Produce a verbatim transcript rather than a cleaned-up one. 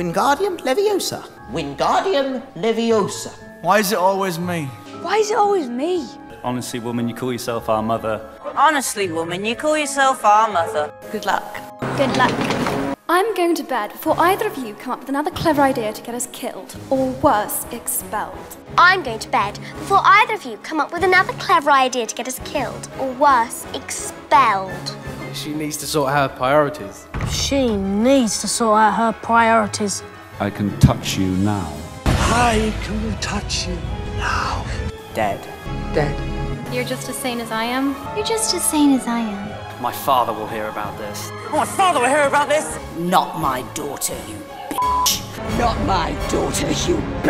Wingardium Leviosa. Wingardium Leviosa. Why is it always me? Why is it always me? Honestly, woman, you call yourself our mother. Honestly, woman, you call yourself our mother. Good luck. Good luck. I'm going to bed before either of you come up with another clever idea to get us killed, or worse, expelled. I'm going to bed before either of you come up with another clever idea to get us killed, or worse, expelled. She needs to sort out her priorities. She needs to sort out her priorities. I can touch you now. I can touch you now. Dead. Dead. You're just as sane as I am. You're just as sane as I am. My father will hear about this. Oh, my father will hear about this! Not my daughter, you bitch! Not my daughter, you bitch!